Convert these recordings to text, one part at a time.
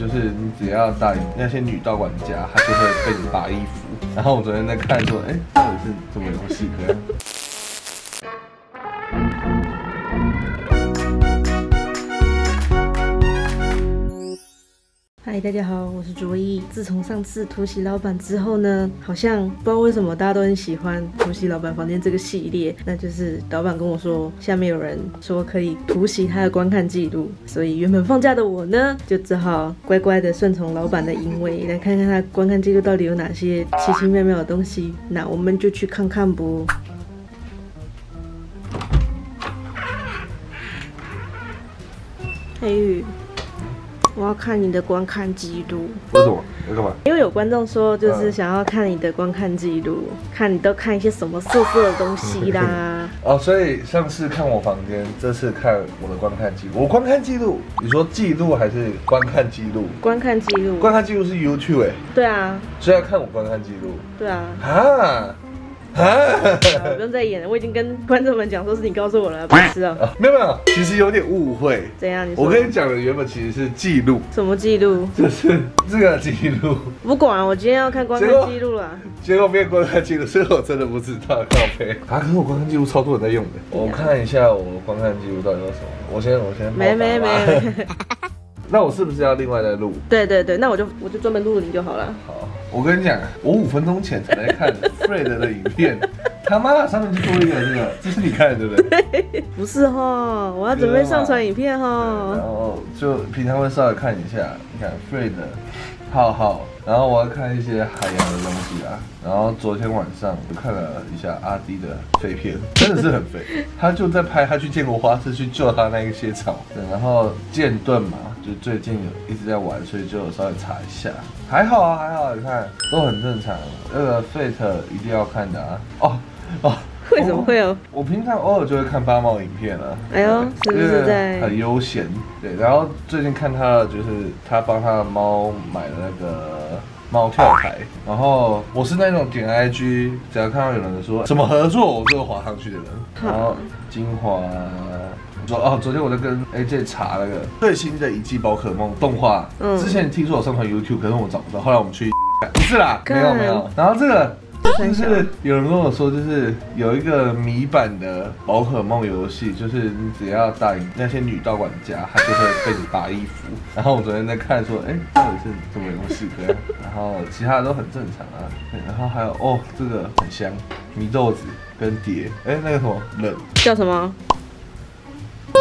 就是你只要打那些女道馆家，她就会被你拔衣服。然后我昨天在看说，哎，到底是怎么游戏的？嗨，大家好，我是卓一。自从上次突袭老板之后呢，好像不知道为什么大家都很喜欢突袭老板房间这个系列。那就是老板跟我说，下面有人说可以突袭他的观看记录，所以原本放假的我呢，就只好乖乖的顺从老板的淫威，来看看他观看记录到底有哪些奇奇妙妙的东西。那我们就去看看不。 黑玉，我要看你的观看记录。为什么？要干嘛？因为有观众说，就是想要看你的观看记录，看你都看一些什么色色的东西啦。哦，所以上次看我房间，这次看我的观看记录。我观看记录，你说记录还是观看记录？观看记录。观看记录是 YouTube 哎。对啊。所以要看我观看记录。对啊。啊。 不用再演了，我已经跟观众们讲说是你告诉我了，白痴啊！没有没有，其实有点误会。怎样？你说我跟你讲的原本其实是记录。什么记录？就是这个记录。不管，我今天要看观看记录了。结果没有观看记录，所以我真的不知道靠背。啊，可是我观看记录超多人在用的。我看一下我观看记录到底有什么。我先。没。那我是不是要另外再录？对对对，那我就专门录你就好了。好。 我跟你讲，我5分钟前才来看 Fred 的影片，他妈上面就多一个这个，这是你看的对不对？对不是哈，我要准备上传影片哈。然后就平常会稍微看一下，你看 Fred 浩浩，然后我要看一些海洋的东西啊。然后昨天晚上我看了一下阿迪的废片，真的是很废。他就在拍他去建国花市去救他那一些草，然后剑盾嘛。 就最近有一直在玩，所以就有稍微查一下，还好啊，还好，你看都很正常。那个 Fate 一定要看的啊！哦，为什么会有？我平常偶尔就会看八毛影片啊。哎呦，是不是在很悠闲？对，然后最近看他就是他帮他的猫买了那个。 猫跳台，然后我是那种点 IG， 只要看到有人说什么合作，我就滑上去的人。然后精华，昨天我在跟 AJ 查那个最新的一季宝可梦动画，之前听说有上传 YouTube， 可是我找不到，后来我们去，不是啦，没有。然后这个就是有人跟我说，就是有一个迷版的宝可梦游戏，就是你只要打赢那些女道馆家，她就会被你拔衣服。然后我昨天在看说，哎，到底是怎么游戏的？然后其他的都很正常啊，然后还有哦，这个很香，米豆子跟碟，哎，那个什么冷叫什么？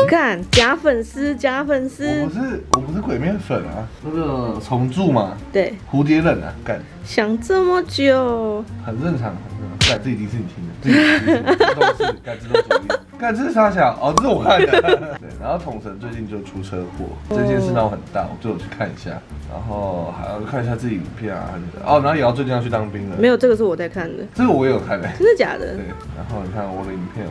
看假粉丝，我不是鬼面粉啊，那个虫蛀嘛，对，蝴蝶冷啊，干想这么久，很正常，干这已经是你听的，这都是。 看这是啥小哦，这是我看的。对，然后统神最近就出车祸，这件事闹很大，我就有去看一下，然后还要看一下自己影片啊。哦，然后也要最近要去当兵了。没有，这个是我在看的，这个我也有看的、欸。真的假的？对。然后你看我的影片，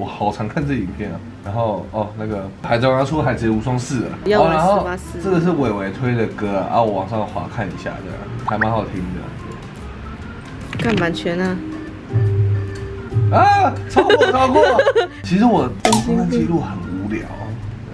我好常看这影片啊。然后哦，那个海贼王要出海贼无双4了，要玩484。这个是伟伟推的歌啊，啊我往上滑看一下的，还蛮好听的。看版权啊。 啊，超过！其实我观看记录很无聊，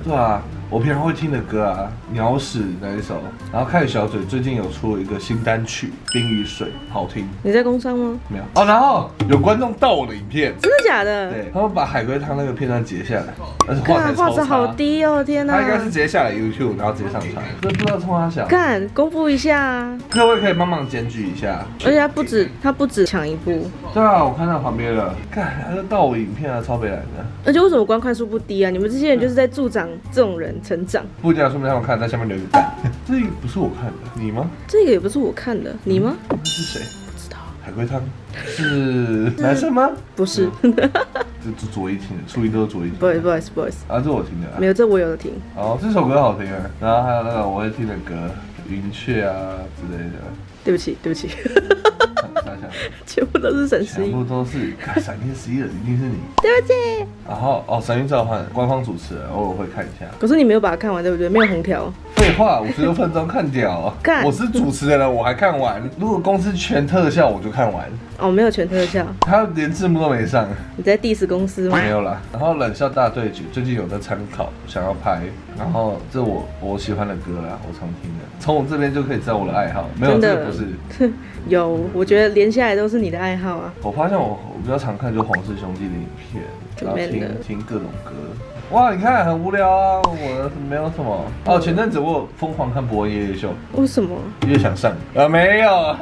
对啊，我平常会听的歌啊，鸟屎那一首，然后开始小嘴最近有出了一个新单曲《冰与水》，好听。你在工商吗？没有哦，然后有观众盗我的影片，真的假的？对，他们把海龟汤那个片段截下来，而且画质好低哦，天哪！他应该是截下来 YouTube， 然后直接上传，这不知道冲他小。干，公布一下啊！各位可以帮忙检举一下，而且他不止抢一部。 对啊，我看到旁边了，看他就盗我影片啊，超北蓝的。而且为什么观看数不低啊？你们这些人就是在助长这种人成长。不一定要说明他们看，在下面留个赞。这个不是我看的，你吗？这个也不是我看的，你吗？是谁？不知道。海龟汤是男生吗？不是。这左一听的，初一都是左一听。Boys 啊，这我听的。没有，这我有的听。哦，这首歌好听啊。然后还有那个我会听的歌，云雀啊之类的。对不起，对不起。全部都是神11，全部都是闪电11的，一定是你。对不起。然后哦，《神域召唤》官方主持人偶尔会看一下，可是你没有把它看完，对不对？没有红条。废话，56分钟看掉。看，我是主持人了，我还看完。如果公司全特效，我就看完。哦，没有全特效，他连字幕都没上。你在 diss 公司吗？没有啦。然后冷笑大对决最近有在参考，想要拍。然后这我喜欢的歌啦，我常听的。从我这边就可以知道我的爱好。没有，这个不是。有，我觉得连下来都是你的爱好啊。我发现我比较常看就是黄氏兄弟的影片，然后听各种歌。哇，你看很无聊啊，我没有什么。哦，前阵子我疯狂看博恩夜夜秀，为什么？越想上没有，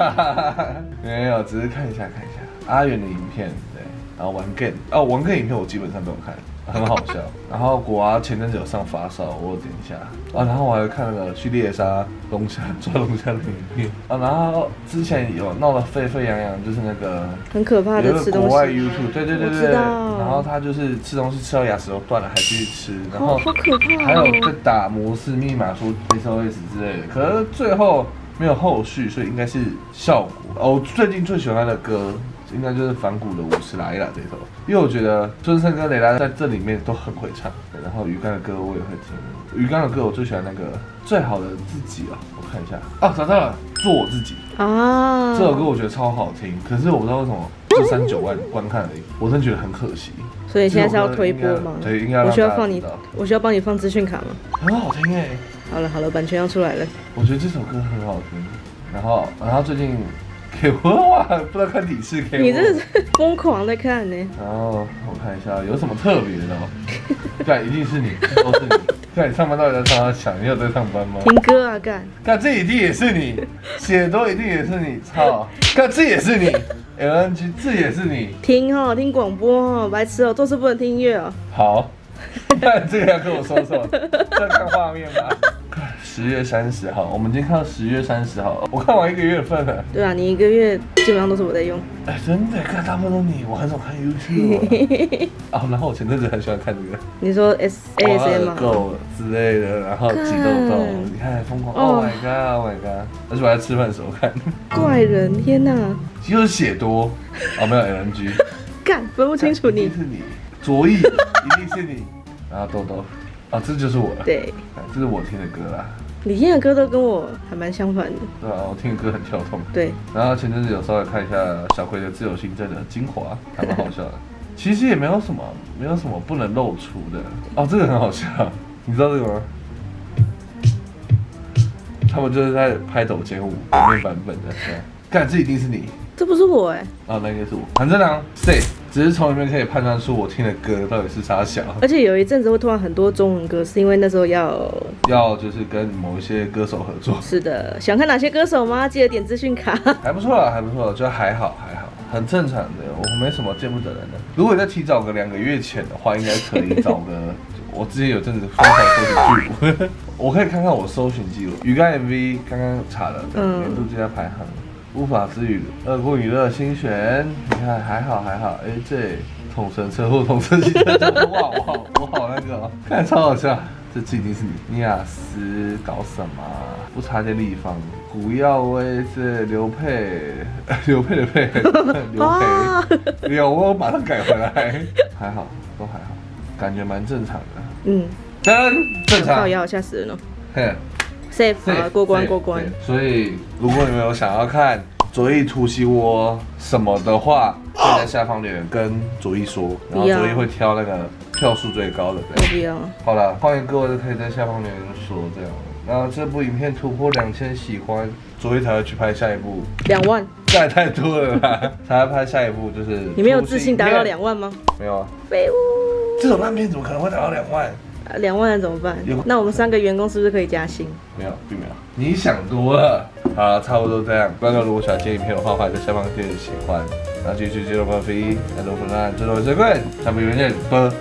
没有，只是看一下看一下阿元的影片，对，然后玩 game， 哦，玩 game 影片我基本上都有看。很好笑，然后果娃前阵子有上发烧，我有点一下啊，然后我还看了去猎杀龙虾抓龙虾的影片啊，然后之前有闹得沸沸扬扬，就是那个很可怕的吃东西，国外 YouTube， 对对对对，然后他就是吃东西吃到牙齿都断了还继续吃，然后好可怕，还有在打模式密码说 SOS 之类的，可是最后没有后续，所以应该是效果。哦，我最近最喜欢的歌。应该就是反骨的《五十来了》这首，因为我觉得尊胜跟蕾拉在这里面都很会唱。然后鱼竿的歌我也会听，鱼竿的歌我最喜欢那个最好的自己啊，我看一下啊，找到了，做我自己啊，这首歌我觉得超好听，可是我不知道为什么就39万观看而已，我真的觉得很可惜。所以现在是要推播吗？对，应该我需要放你，我需要帮你放资讯卡吗？很好听哎。好了好了，版权要出来了。我觉得这首歌很好听，然后最近。给我哇！不知道看几次给我。你这是疯狂的看呢、欸。然后我看一下有什么特别的哦。对，一定是你，都是你。对，你上班到底在上想，你有在上班吗？听歌啊，干。干这一定也是你，写多一定也是你，操！干这也是你 ，LNG 这也是你。听哦，听广播哦，白痴哦，做事不能听音乐哦。好，那这个要跟我说说，在看画面吧。10月30号，我们已经看到10月30号，我看完1个月份了。对啊，你1个月基本上都是我在用。哎、欸，真的，看大部分都你，我很少看 YouTube 啊。啊，然后我前阵子很喜欢看这个，你说 SASM 嘛，狗之类的，然后挤痘痘，你看疯狂 ，Oh my god，Oh my god， 而且我在吃饭的时候看。怪人，天哪、啊！就是血多啊，没有 LNG， 干分不清楚你。一定是你，卓毅一定是你，然后痘痘。啊，这就是我了。对，这是我听的歌啦。你听的歌都跟我还蛮相反的。对啊，我听的歌很跳动。对。然后前阵子有稍微看一下小葵的自由行政的精华，还蛮好笑的。其实也没有什么，没有什么不能露出的。哦，这个很好笑，你知道这个吗？他们就是在拍抖肩舞里面版本的。干，这一定是你。这不是我哎、欸。啊，那应该是我。反正啊 ，safe。只是从里面可以判断出我听的歌到底是啥小，而且有一阵子会突然很多中文歌，是因为那时候要就是跟某一些歌手合作。是的，想看哪些歌手吗？记得点资讯卡。还不错啦，还不错，就还好还好，很正常的，我没什么见不得人的。如果再提早个2个月前的话，应该可以找个。我之前有阵子疯狂搜寻记录，我可以看看我搜寻记录。鱼竿 MV 刚刚查了年度最佳排行。无法之语，恶棍娱乐新选，你看还好还好。AJ 统神车祸，统神汽车撞，哇哇，我好那个、喔，看超好笑。这一定是你，尼亚斯搞什么？不差这地方。古耀威这刘佩，刘佩的佩，刘佩，有我把它改回来，还好，都还好，感觉蛮正常的。嗯，真正常。靠腰，吓死人了。嘿。safe 过关过关，所以如果你们有想要看左翼突袭我什么的话，可以在下方留言跟左翼说，然后左翼会挑那个票数最高的。不要。好了，欢迎各位都可以在下方留言说这样。然后这部影片突破2000喜欢，左翼才会去拍下一部。2万，太多了啦，才会拍下一部就是。你没有自信达到2万吗？没有啊。废物。这种烂片怎么可能会达到2万？2万怎么办？那我们3个员工是不是可以加薪？没有，并没有。你想多了。好了，差不多这样。观众如果喜欢这一片的话，欢迎在下方点喜欢，然后继续接受我们的飞，感谢我们的最后一次见，下部影片见，拜。